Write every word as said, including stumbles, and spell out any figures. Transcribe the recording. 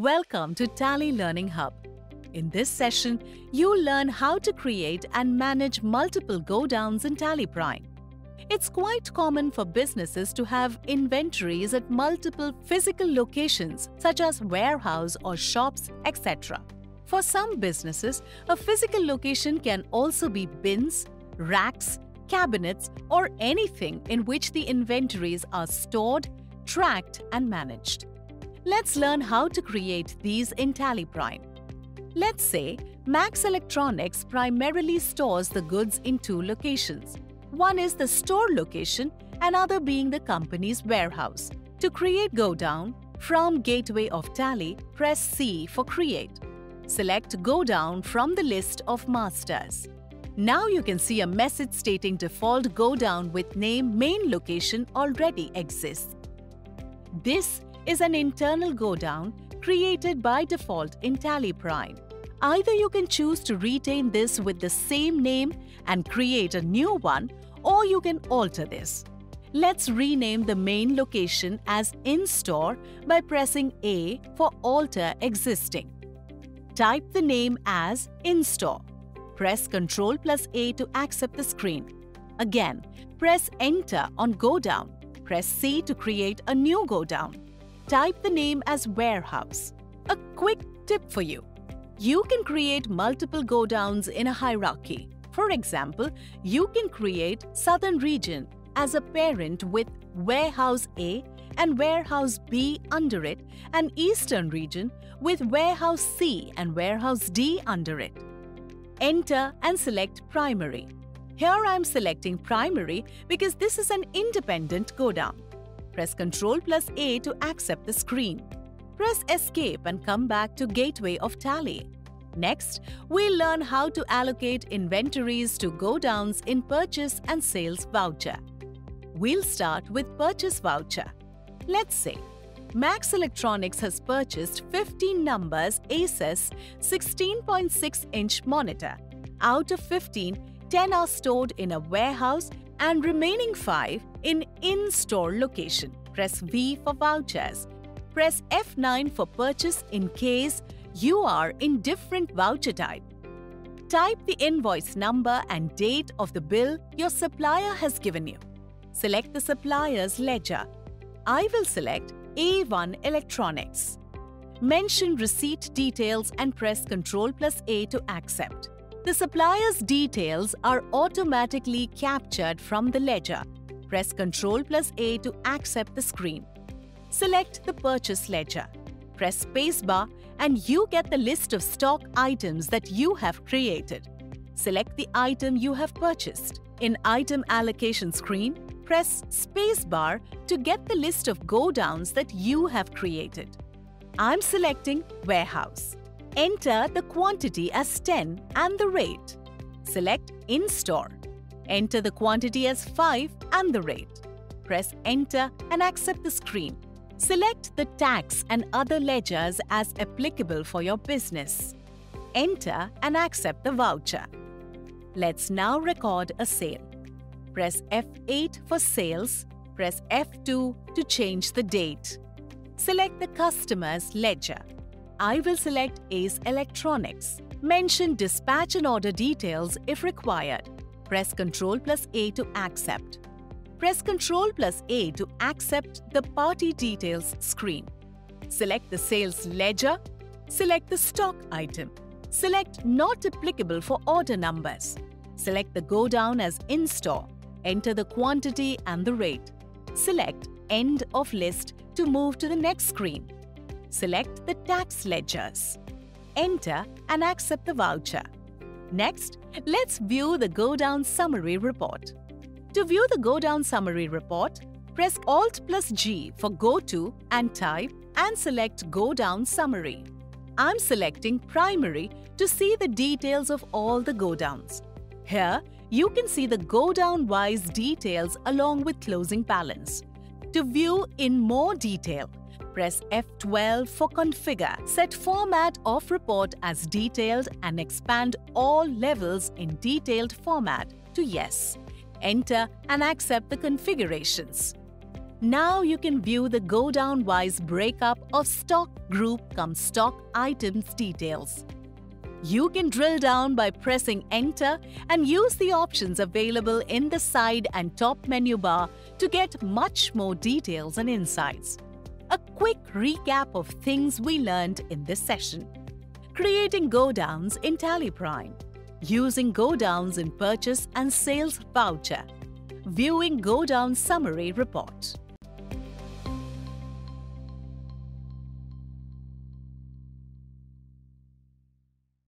Welcome to Tally Learning Hub. In this session, you'll learn how to create and manage multiple go-downs in TallyPrime. It's quite common for businesses to have inventories at multiple physical locations, such as warehouse or shops, et cetera. For some businesses, a physical location can also be bins, racks, cabinets, or anything in which the inventories are stored, tracked, and managed. Let's learn how to create these in TallyPrime. Let's say Max Electronics primarily stores the goods in two locations. One is the store location, another being the company's warehouse. To create Go Down, from Gateway of Tally, press C for Create. Select Go Down from the list of masters. Now you can see a message stating default Go Down with name Main Location already exists. This is an internal Go Down created by default in TallyPrime. Either you can choose to retain this with the same name and create a new one, or you can alter this. Let's rename the main location as In-Store by pressing A for Alter Existing. Type the name as In-Store. Press Ctrl plus A to accept the screen. Again, press Enter on Go Down. Press C to create a new Go Down. Type the name as Warehouse. A quick tip for you. You can create multiple Go Downs in a hierarchy. For example, you can create Southern Region as a parent with Warehouse A and Warehouse B under it, and Eastern Region with Warehouse C and Warehouse D under it. Enter and select Primary. Here I am selecting Primary because this is an independent Go Down. Press Ctrl plus A to accept the screen. Press Escape and come back to Gateway of Tally. Next, we'll learn how to allocate inventories to Go Downs in Purchase and Sales Voucher. We'll start with Purchase Voucher. Let's say Max Electronics has purchased fifteen numbers ASUS sixteen point six inch monitor. Out of fifteen, ten are stored in a warehouse and remaining five in in-store location. Press V for Vouchers. Press F nine for Purchase in case you are in different voucher type. Type the invoice number and date of the bill your supplier has given you. Select the supplier's ledger. I will select A one Electronics. Mention receipt details and press Ctrl plus A to accept. The supplier's details are automatically captured from the ledger. Press Ctrl plus A to accept the screen. Select the purchase ledger. Press spacebar and you get the list of stock items that you have created. Select the item you have purchased. In Item Allocation screen, press spacebar to get the list of Go Downs that you have created. I'm selecting Warehouse. Enter the quantity as ten and the rate. Select In-Store. Enter the quantity as five and the rate. Press Enter and accept the screen. Select the tax and other ledgers as applicable for your business. Enter and accept the voucher. Let's now record a sale. Press F eight for Sales. Press F two to change the date. Select the customer's ledger. I will select Ace Electronics. Mention dispatch and order details if required. Press Ctrl plus A to accept. Press Ctrl plus A to accept the Party Details screen. Select the sales ledger. Select the stock item. Select Not Applicable for order numbers. Select the Go Down as In-Store. Enter the quantity and the rate. Select End of List to move to the next screen. Select the tax ledgers. Enter and accept the voucher. Next, let's view the Go Down Summary Report. To view the Go Down Summary Report, press Alt plus G for Go To and type and select Go Down Summary. I'm selecting Primary to see the details of all the Go Downs. Here, you can see the Go Down-wise details along with closing balance. To view in more detail, press F twelve for Configure. Set format of report as detailed and expand all levels in detailed format to Yes. Enter and accept the configurations. Now you can view the go-down-wise breakup of stock group cum stock items details. You can drill down by pressing Enter and use the options available in the side and top menu bar to get much more details and insights. A quick recap of things we learned in this session. Creating go-downs in TallyPrime. Using go-downs in purchase and sales voucher. Viewing go-down summary report.